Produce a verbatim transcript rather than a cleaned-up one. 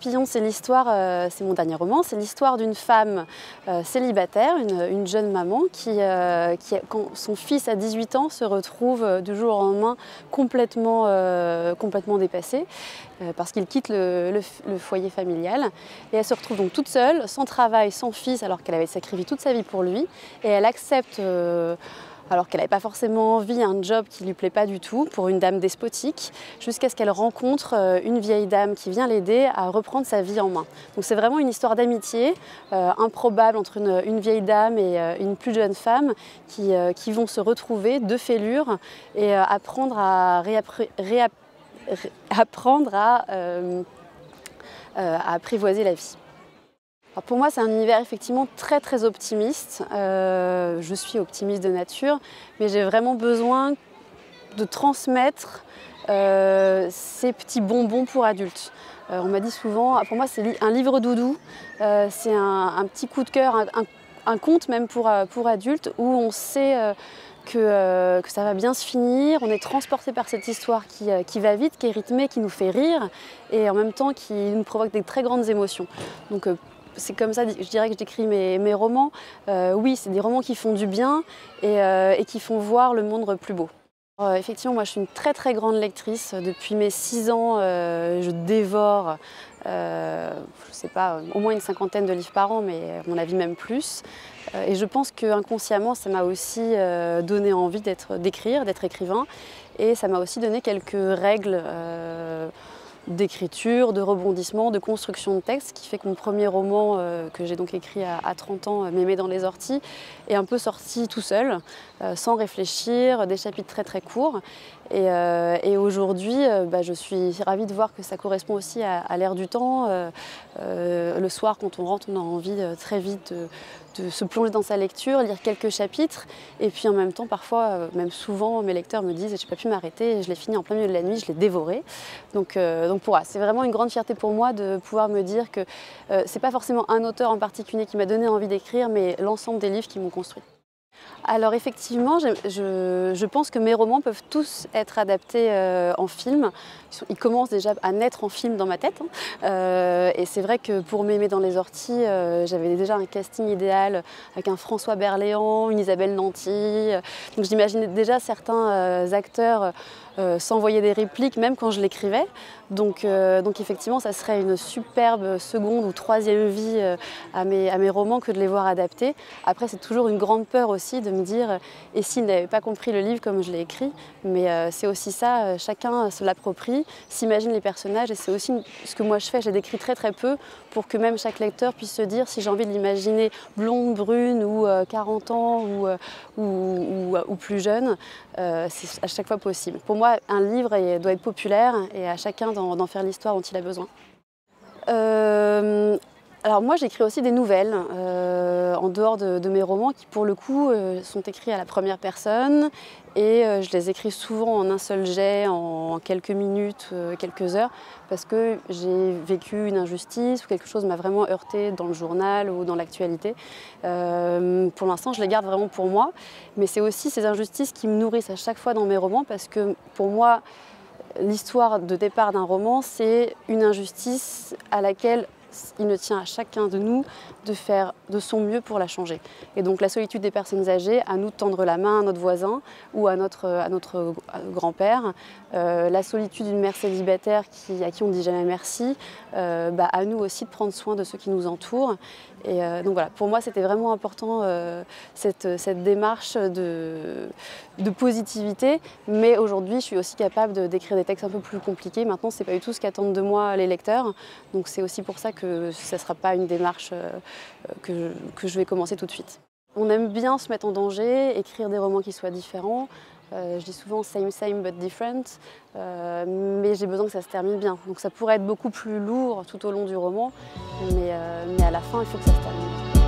papillon, c'est l'histoire, euh, c'est mon dernier roman, c'est l'histoire d'une femme euh, célibataire, une, une jeune maman qui, euh, qui, quand son fils à dix-huit ans, se retrouve euh, du jour au lendemain complètement, euh, complètement dépassé euh, parce qu'il quitte le, le, le foyer familial. Et elle se retrouve donc toute seule, sans travail, sans fils, alors qu'elle avait sacrifié toute sa vie pour lui. Et elle accepte... Euh, alors qu'elle n'avait pas forcément envie, un job qui ne lui plaît pas du tout, pour une dame despotique, jusqu'à ce qu'elle rencontre une vieille dame qui vient l'aider à reprendre sa vie en main. Donc c'est vraiment une histoire d'amitié euh, improbable entre une, une vieille dame et euh, une plus jeune femme qui, euh, qui vont se retrouver de fêlure et euh, apprendre à, réappre réapp ré apprendre à, euh, euh, à apprivoiser la vie. Alors pour moi, c'est un univers effectivement très très optimiste. Euh, je suis optimiste de nature, mais j'ai vraiment besoin de transmettre euh, ces petits bonbons pour adultes. Euh, on m'a dit souvent, ah, pour moi c'est un livre doudou, euh, c'est un, un petit coup de cœur, un, un, un conte même pour, pour adultes, où on sait euh, que, euh, que ça va bien se finir, on est transporté par cette histoire qui, euh, qui va vite, qui est rythmée, qui nous fait rire, et en même temps qui nous provoque des très grandes émotions. Donc, euh, c'est comme ça, je dirais que je décris mes, mes romans. Euh, oui, c'est des romans qui font du bien et, euh, et qui font voir le monde plus beau. Euh, effectivement, moi je suis une très très grande lectrice. Depuis mes six ans, euh, je dévore, euh, je sais pas, au moins une cinquantaine de livres par an, mais à mon avis même plus. Euh, et je pense qu'inconsciemment, ça m'a aussi euh, donné envie d'être, d'écrire, d'être écrivain. Et ça m'a aussi donné quelques règles euh, d'écriture, de rebondissement, de construction de texte, qui fait que mon premier roman euh, que j'ai donc écrit à, à trente ans, Mémé dans les orties, est un peu sorti tout seul, euh, sans réfléchir, des chapitres très très courts. Et, euh, et aujourd'hui, euh, bah, je suis ravie de voir que ça correspond aussi à, à l'ère du temps. Euh, euh, le soir, quand on rentre, on a envie euh, très vite de, de se plonger dans sa lecture, lire quelques chapitres. Et puis en même temps, parfois, euh, même souvent, mes lecteurs me disent « j'ai pas pu m'arrêter, je l'ai fini en plein milieu de la nuit, je l'ai dévoré ». Donc, euh, donc pour moi, c'est vraiment une grande fierté pour moi de pouvoir me dire que euh, c'est pas forcément un auteur en particulier qui m'a donné envie d'écrire, mais l'ensemble des livres qui m'ont construit. Alors effectivement, je, je pense que mes romans peuvent tous être adaptés euh, en film. Ils, sont, ils commencent déjà à naître en film dans ma tête. Hein. Euh, et c'est vrai que pour Mémé dans les orties, euh, j'avais déjà un casting idéal avec un François Berléand, une Isabelle Nanty. Donc j'imaginais déjà certains euh, acteurs euh, s'envoyer des répliques, même quand je l'écrivais. Donc, euh, donc effectivement, ça serait une superbe seconde ou troisième vie euh, à, mes, à mes romans que de les voir adaptés. Après, c'est toujours une grande peur aussi de me dire, et s'il n'avait pas compris le livre comme je l'ai écrit, mais euh, c'est aussi ça, euh, chacun se l'approprie, s'imagine les personnages, et c'est aussi ce que moi je fais, j'ai décrit très très peu, pour que même chaque lecteur puisse se dire, si j'ai envie de l'imaginer blonde, brune, ou euh, quarante ans, ou, euh, ou, ou, ou plus jeune, euh, c'est à chaque fois possible. Pour moi, un livre est, doit être populaire, et à chacun d'en faire l'histoire dont il a besoin. Euh... Alors moi j'écris aussi des nouvelles, euh, en dehors de, de mes romans, qui pour le coup euh, sont écrits à la première personne, et euh, je les écris souvent en un seul jet, en, en quelques minutes, euh, quelques heures, parce que j'ai vécu une injustice ou quelque chose m'a vraiment heurtée dans le journal ou dans l'actualité. Euh, pour l'instant je les garde vraiment pour moi, mais c'est aussi ces injustices qui me nourrissent à chaque fois dans mes romans, parce que pour moi l'histoire de départ d'un roman, c'est une injustice à laquelle il ne tient à chacun de nous de faire de son mieux pour la changer. Et donc la solitude des personnes âgées, à nous de tendre la main à notre voisin ou à notre, à notre grand-père, euh, la solitude d'une mère célibataire qui, à qui on ne dit jamais merci, euh, bah, à nous aussi de prendre soin de ceux qui nous entourent. Et euh, donc voilà, pour moi c'était vraiment important euh, cette, cette démarche de, de positivité, mais aujourd'hui je suis aussi capable de d'écrire des textes un peu plus compliqués. Maintenant c'est pas du tout ce qu'attendent de moi les lecteurs, donc c'est aussi pour ça que que ça ne sera pas une démarche que je, que je vais commencer tout de suite. On aime bien se mettre en danger, écrire des romans qui soient différents. Euh, je dis souvent « same, same, but different euh, », mais j'ai besoin que ça se termine bien. Donc ça pourrait être beaucoup plus lourd tout au long du roman, mais, euh, mais à la fin, il faut que ça se termine.